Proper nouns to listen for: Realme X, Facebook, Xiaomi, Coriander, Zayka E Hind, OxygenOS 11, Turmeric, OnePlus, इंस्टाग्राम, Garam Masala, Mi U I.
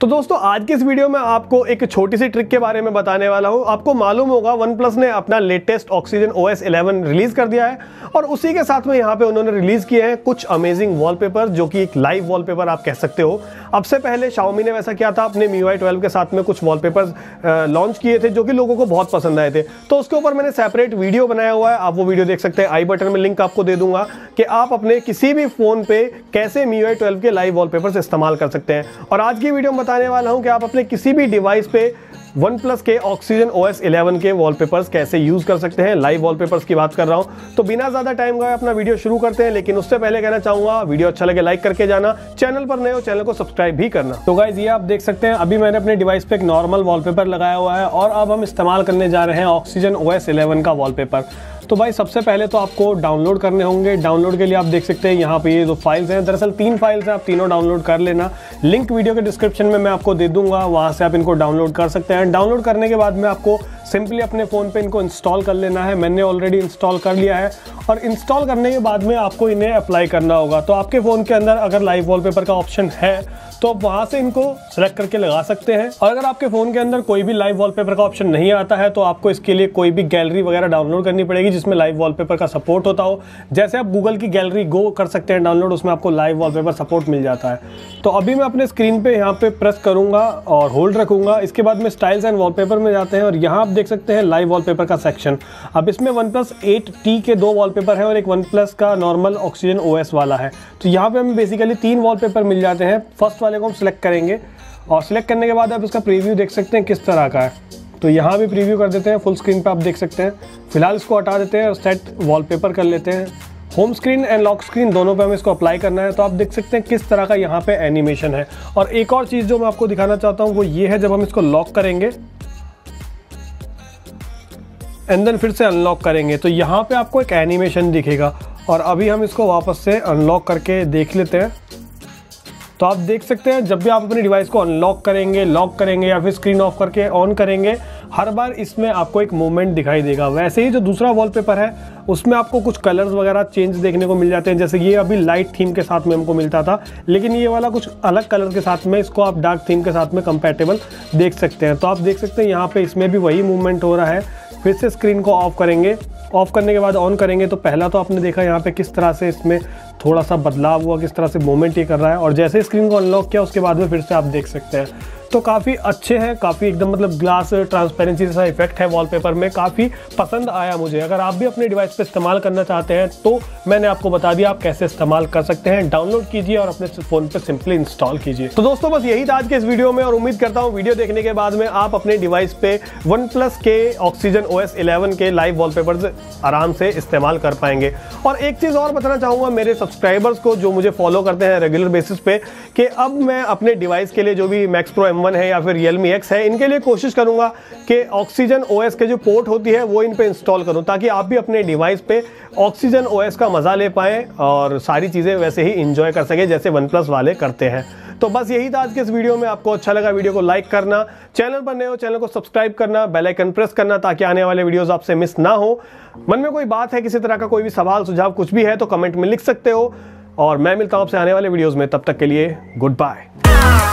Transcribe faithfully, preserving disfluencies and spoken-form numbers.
तो दोस्तों आज के इस वीडियो में आपको एक छोटी सी ट्रिक के बारे में बताने वाला हूं। आपको मालूम होगा OnePlus ने अपना latest Oxygen OS eleven release कर दिया है और उसी के साथ में यहाँ पे उन्होंने रिलीज किए हैं कुछ अमेजिंग वॉलपेपर, जो कि एक लाइव वॉलपेपर आप कह सकते हो। अब से पहले Xiaomi ने वैसा किया था, अपने Mi U I ट्वेल्व के साथ में कुछ वॉलपेपर्स लॉन्च किए थे जो कि लोगों को बहुत पसंद आए थे। तो उसके ऊपर मैंने सेपरेट वीडियो बनाया हुआ है, आप वो वीडियो देख सकते हैं। आई बटन में लिंक आपको दे दूंगा कि आप अपने किसी भी फोन पे कैसे Mi U I ट्वेल्व के लाइव वॉलपेपर्स इस्तेमाल कर सकते हैं। और आज की वीडियो बताने वाला हूं कि आप अपने किसी भी डिवाइस पे OnePlus के ऑक्सीजन ओएस इलेवन के वॉलपेपर्स कैसे यूज कर सकते हैं। लाइव वॉलपेपर्स की बात कर रहा हूं। तो बिना ज्यादा टाइम गवाए अपना वीडियो शुरू करते हैं, लेकिन उससे पहले कहना चाहूंगा वीडियो अच्छा लगे लाइक करके जाना, चैनल पर नए हो चैनल को सब्सक्राइब भी करना। तो गाइस ये आप देख सकते हैं, अभी मैंने अपने डिवाइस पे एक नॉर्मल वॉलपेपर लगाया हुआ है और अब हम इस्तेमाल करने जा रहे हैं ऑक्सीजन ओएस इलेवन का वॉलपेपर। तो भाई सबसे पहले तो आपको डाउनलोड करने होंगे। डाउनलोड के लिए आप देख सकते हैं यहाँ पे ये जो फाइल्स हैं, दरअसल तीन फाइल्स हैं, आप तीनों डाउनलोड कर लेना। लिंक वीडियो के डिस्क्रिप्शन में मैं आपको दे दूंगा, वहाँ से आप इनको डाउनलोड कर सकते हैं। डाउनलोड करने के बाद में आपको सिंपली अपने फ़ोन पे इनको इंस्टॉल कर लेना है। मैंने ऑलरेडी इंस्टॉल कर लिया है और इंस्टॉल करने के बाद में आपको इन्हें अप्लाई करना होगा। तो आपके फ़ोन के अंदर अगर लाइव वॉलपेपर का ऑप्शन है तो आप वहाँ से इनको सेलेक्ट करके लगा सकते हैं, और अगर आपके फ़ोन के अंदर कोई भी लाइव वॉलपेपर का ऑप्शन नहीं आता है तो आपको इसके लिए कोई भी गैलरी वगैरह डाउनलोड करनी पड़ेगी जिसमें लाइव वॉलपेपर का सपोर्ट होता हो। जैसे आप गूगल की गैलरी गो कर सकते हैं डाउनलोड, उसमें आपको लाइव वॉलपेपर सपोर्ट मिल जाता है। तो अभी मैं अपने स्क्रीन पर यहाँ पर प्रेस करूँगा और होल्ड रखूँगा। इसके बाद में स्टाइल्स एंड वॉलपेपर में जाते हैं और यहाँ आप देख सकते हैं लाइव वॉलपेपर का सेक्शन। अब इसमें OnePlus एट टी के दो वॉलपेपर हैं और एक OnePlus का नॉर्मल ऑक्सीजन ओएस वाला है। तो यहाँ पे हमें बेसिकली तीन वॉलपेपर मिल जाते हैं। फर्स्ट वाले को हम सिलेक्ट करेंगे और सिलेक्ट करने के बाद आप इसका प्रीव्यू देख सकते हैं किस तरह का है। तो यहाँ भी प्रीव्यू कर देते हैं, फुल स्क्रीन पर आप देख सकते हैं। फिलहाल इसको हटा देते हैं और सेट वॉलपेपर कर लेते हैं। Home screen and lock screen दोनों पे हमें इसको अप्लाई करना है। तो आप देख सकते हैं किस तरह का यहाँ पे एनिमेशन है। और एक और चीज़ जो मैं आपको दिखाना चाहता हूँ वो ये है, जब हम इसको लॉक करेंगे एंड देन फिर से अनलॉक करेंगे तो यहाँ पे आपको एक एनिमेशन दिखेगा। और अभी हम इसको वापस से अनलॉक करके देख लेते हैं। तो आप देख सकते हैं जब भी आप अपने डिवाइस को अनलॉक करेंगे, लॉक करेंगे या फिर स्क्रीन ऑफ करके ऑन करेंगे, हर बार इसमें आपको एक मूवमेंट दिखाई देगा। वैसे ही जो दूसरा वॉलपेपर है उसमें आपको कुछ कलर्स वगैरह चेंज देखने को मिल जाते हैं। जैसे ये अभी लाइट थीम के साथ में हमको मिलता था, लेकिन ये वाला कुछ अलग कलर के साथ में, इसको आप डार्क थीम के साथ में कंपेटेबल देख सकते हैं। तो आप देख सकते हैं यहाँ पर इसमें भी वही मूवमेंट हो रहा है। फिर से स्क्रीन को ऑफ करेंगे, ऑफ करने के बाद ऑन करेंगे तो पहला तो आपने देखा यहाँ पे किस तरह से इसमें थोड़ा सा बदलाव हुआ, किस तरह से मूवमेंट ये कर रहा है। और जैसे ही स्क्रीन को अनलॉक किया उसके बाद में फिर से आप देख सकते हैं। तो काफ़ी अच्छे हैं, काफ़ी एकदम मतलब ग्लास ट्रांसपेरेंसी जैसा इफेक्ट है वॉलपेपर में, काफ़ी पसंद आया मुझे। अगर आप भी अपने डिवाइस पे इस्तेमाल करना चाहते हैं तो मैंने आपको बता दिया आप कैसे इस्तेमाल कर सकते हैं। डाउनलोड कीजिए और अपने फ़ोन पे सिंपली इंस्टॉल कीजिए। तो दोस्तों बस यही था आज के इस वीडियो में, और उम्मीद करता हूँ वीडियो देखने के बाद में आप अपने डिवाइस पे OnePlus के ऑक्सीजन ओएस इलेवन के लाइव वॉलपेपर्स आराम से इस्तेमाल कर पाएंगे। और एक चीज़ और बताना चाहूँगा मेरे सब्सक्राइबर्स को जो मुझे फॉलो करते हैं रेगुलर बेसिस पे, कि अब मैं अपने डिवाइस के लिए जो भी मैक्स प्रो वन है या फिर Realme X है, इनके लिए कोशिश करूंगा कि ऑक्सीजन ओएस के जो पोर्ट होती है वो इन पे इंस्टॉल करूं, ताकि आप भी अपने डिवाइस पे ऑक्सीजन ओएस का मजा ले पाएं और सारी चीज़ें वैसे ही इंजॉय कर सकें जैसे OnePlus वाले करते हैं। तो बस यही था आज के इस वीडियो में। आपको अच्छा लगा वीडियो को लाइक करना, चैनल पर नए हो चैनल को सब्सक्राइब करना, बेल आइकन प्रेस करना ताकि आने वाले वीडियोस आपसे मिस ना हो। मन में कोई बात है, किसी तरह का कोई भी सवाल सुझाव कुछ भी है तो कमेंट में लिख सकते हो, और मैं मिलता हूँ आपसे आने वाले वीडियोज़ में। तब तक के लिए गुड बाय।